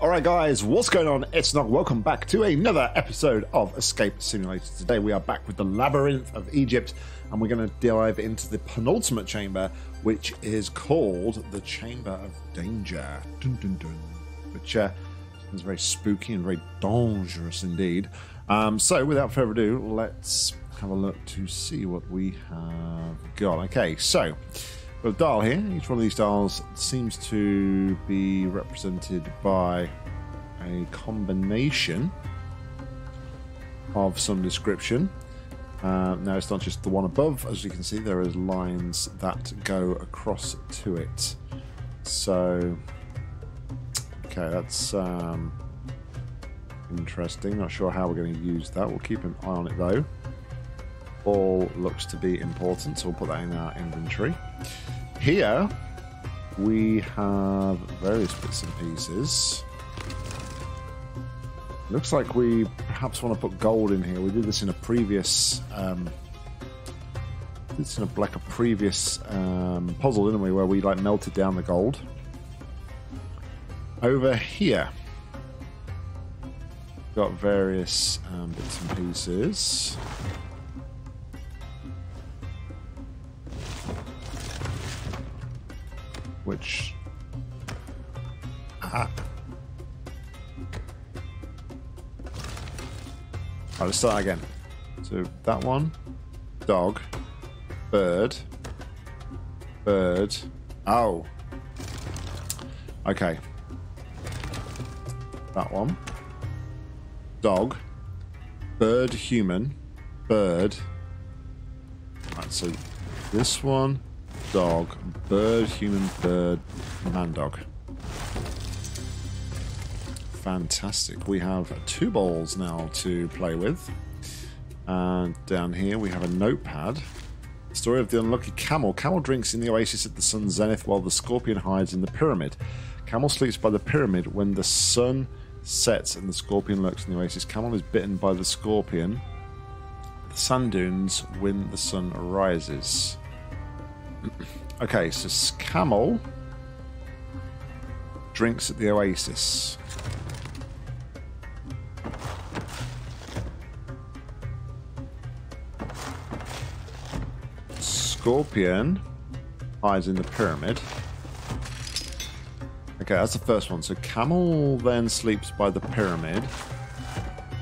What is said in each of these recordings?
Alright guys, what's going on? It's Nock. Welcome back to another episode of Escape Simulator. Today we are back with the Labyrinth of Egypt, and we're going to dive into the penultimate chamber, which is called the Chamber of Danger. Dun, dun, dun. Which sounds very spooky and very dangerous indeed. So without further ado, let's have a look to see what we have got. Okay, so we've got a dial here. Each one of these dials seems to be represented by a combination of some description. Now, it's not just the one above. As you can see, there is lines that go across to it. So, okay, that's interesting. Not sure how we're going to use that. We'll keep an eye on it, though. All looks to be important, so we'll put that in our inventory. Here we have various bits and pieces. Looks like we perhaps want to put gold in here. We did this in a previous puzzle, didn't we, where we like melted down the gold. Over here got various bits and pieces. Which, Alright, let's start again. So that one, dog, bird, bird, ow. Okay. That one, dog, bird, human, bird. Alright, so this one, dog, bird, human, bird, man, dog. Fantastic. We have two balls now to play with. And down here we have a notepad. Story of the unlucky camel. Camel drinks in the oasis at the sun's zenith while the scorpion hides in the pyramid. Camel sleeps by the pyramid when the sun sets and the scorpion lurks in the oasis. Camel is bitten by the scorpion. The sand dunes when the sun rises. Okay, so camel drinks at the oasis. Scorpion hides in the pyramid. Okay, that's the first one. So camel then sleeps by the pyramid.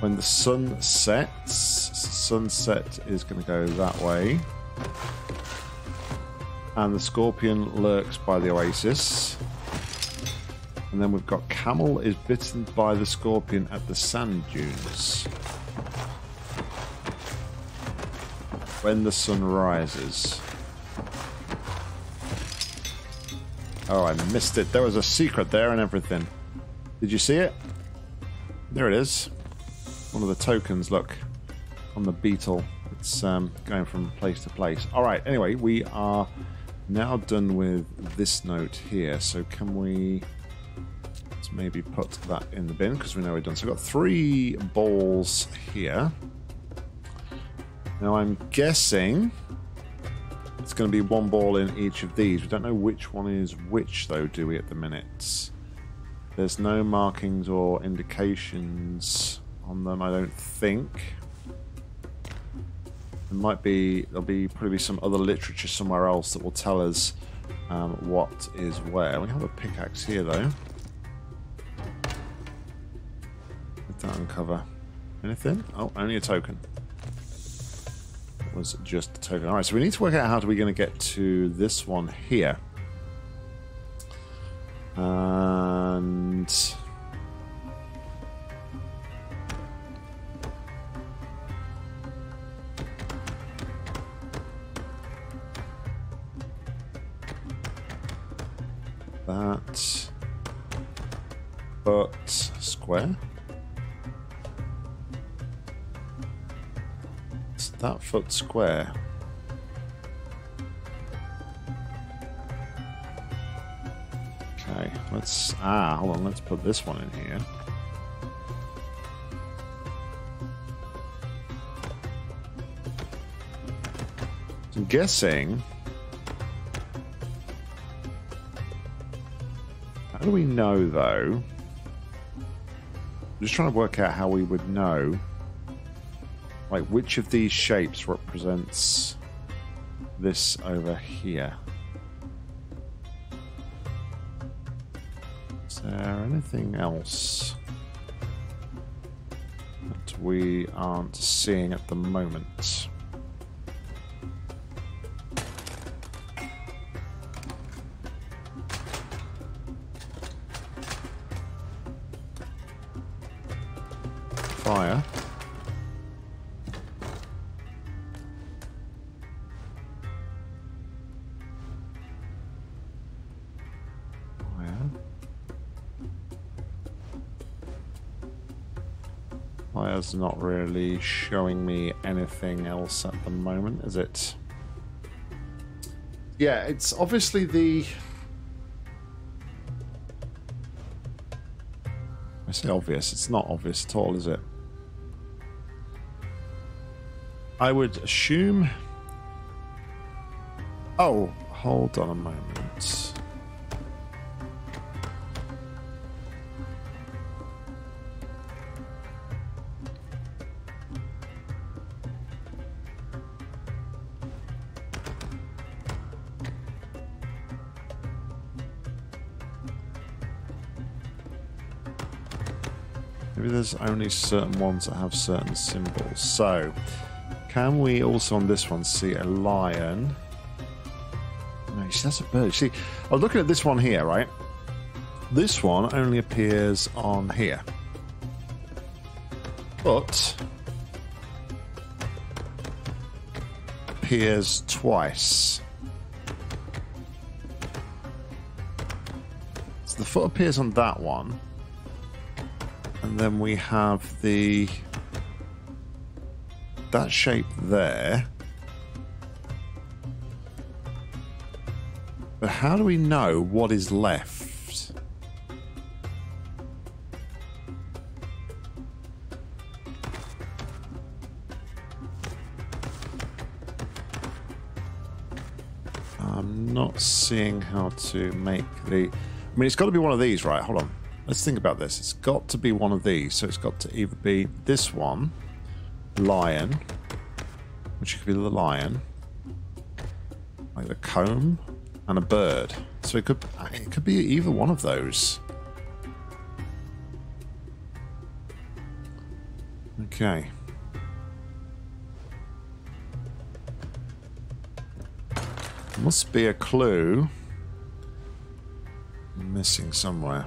When the sun sets, sunset is going to go that way. And the scorpion lurks by the oasis. And then we've got camel is bitten by the scorpion at the sand dunes. When the sun rises. Oh, I missed it. There was a secret there and everything. Did you see it? There it is. One of the tokens, look. On the beetle. It's going from place to place. Alright, anyway, we are now done with this note here, so can we let's maybe put that in the bin because we know we're done. So we've got three balls here. Now I'm guessing it's going to be one ball in each of these. We don't know which one is which though, do we, at the minute? There's no markings or indications on them, I don't think. There might be, there'll probably be some other literature somewhere else that will tell us what is where. We have a pickaxe here though. Let that uncover anything. Oh, only a token. It was just a token. Alright, so we need to work out how we're going to get to this one here. And that, but square. It's that foot square. Okay, let's hold on. Let's put this one in here. I'm guessing. How do we know, though, just trying to work out how we would know, like, which of these shapes represents this over here. Is there anything else that we aren't seeing at the moment? Fire. Fire's not really showing me anything else at the moment, is it? Yeah, it's obviously the... I say obvious, it's not obvious at all, is it? I would assume... Oh, hold on a moment. Maybe there's only certain ones that have certain symbols. So... can we also on this one see a lion? No, that's a bird. See, I'm looking at this one here, right? This one only appears on here. But appears twice. So the foot appears on that one. And then we have the... that shape there. But how do we know what is left? I'm not seeing how to make the... I mean, it's got to be one of these, right? Hold on. Let's think about this. It's got to be one of these. So it's got to either be this one. Lion, which could be the lion, like the comb, and a bird. So it could be either one of those. Okay. There must be a clue missing somewhere.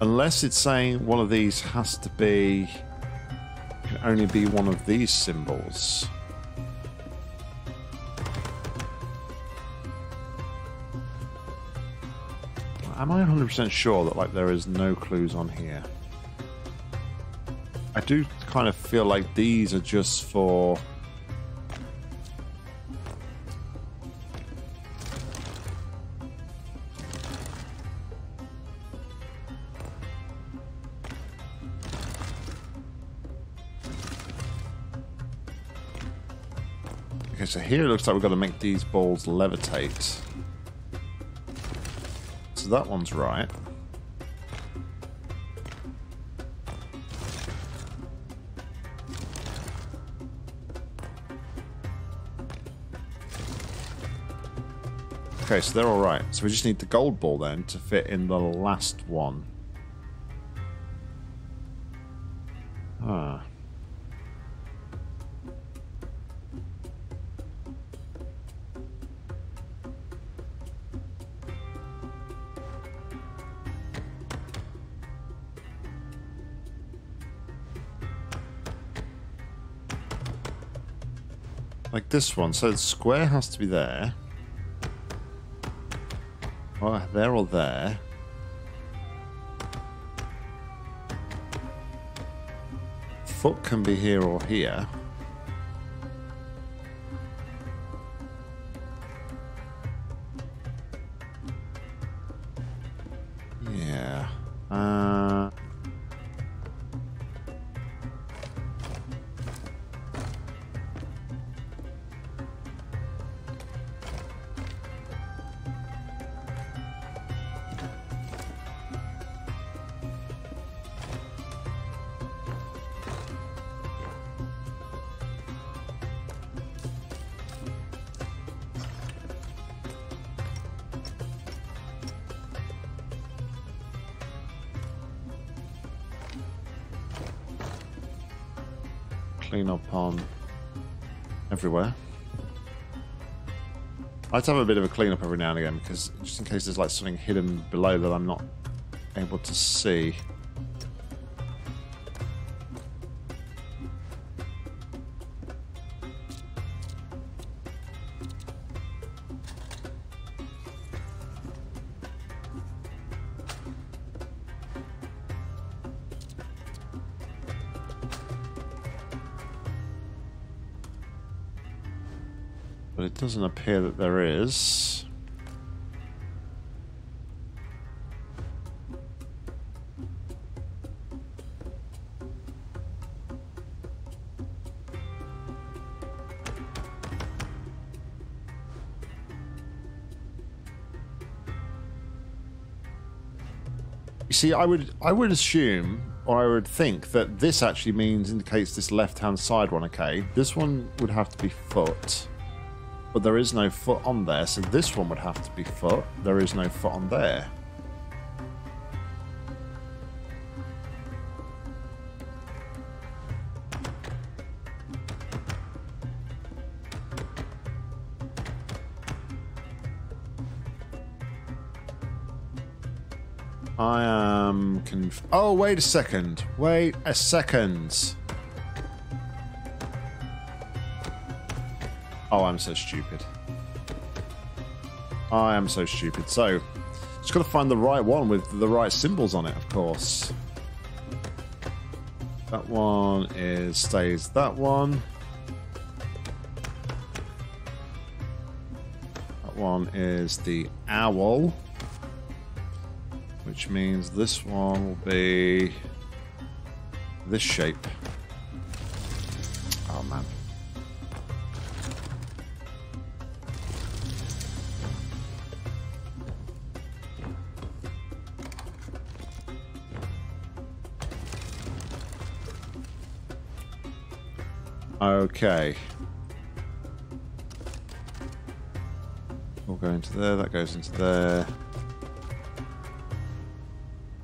Unless it's saying one of these has to be... can only be one of these symbols. Am I 100% sure that, like, there is no clues on here? I do kind of feel like these are just for... so here it looks like we've got to make these balls levitate. So that one's right. Okay, so they're all right. So we just need the gold ball then to fit in the last one. Ah. Like this one. So the square has to be there. Or there or there. Foot can be here or here. clean up on everywhere. I have to have a bit of a clean up every now and again, because just in case there's like something hidden below that I'm not able to see. Doesn't appear that there is. You see, I would assume, or I would think, that this actually indicates this left-hand side one, okay? This one would have to be foot. But there is no foot on there, so this one would have to be foot. There is no foot on there. I am confused. Oh, wait a second. Wait a second. Oh, I'm so stupid. I am so stupid. So, just got to find the right one with the right symbols on it, of course. That one stays that one. That one is the owl. Which means this one will be this shape. Oh, man. Okay. We'll go into there, that goes into there.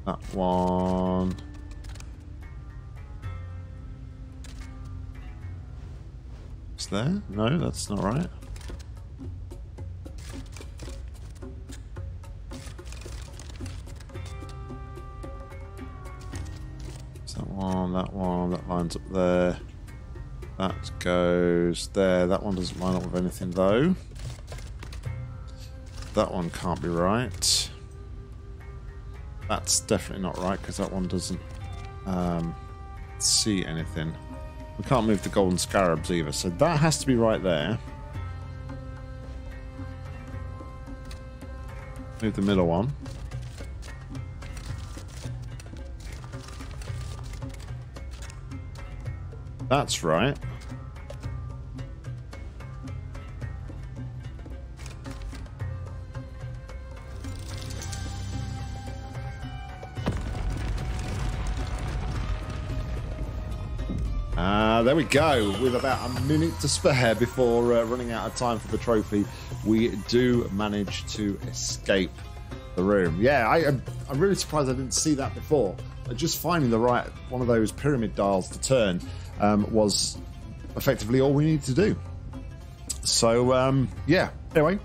That one. It's there? No, that's not right. It's that one, that lines up there. That goes there. That one doesn't line up with anything, though. That one can't be right. That's definitely not right, because that one doesn't see anything. We can't move the golden scarabs either, so that has to be right there. Move the middle one. That's right. There we go. With about a minute to spare before running out of time for the trophy, we do manage to escape the room. Yeah, I'm really surprised I didn't see that before. Just finding the right one of those pyramid dials to turn was effectively all we needed to do. So, yeah. Anyway,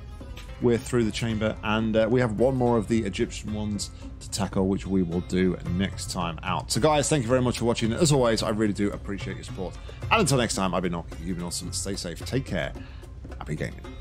we're through the chamber, and we have one more of the Egyptian ones to tackle, which we will do next time out. So, guys, thank you very much for watching. As always, I really do appreciate your support. And until next time, I've been Nock. You've been awesome. Stay safe. Take care. Happy gaming.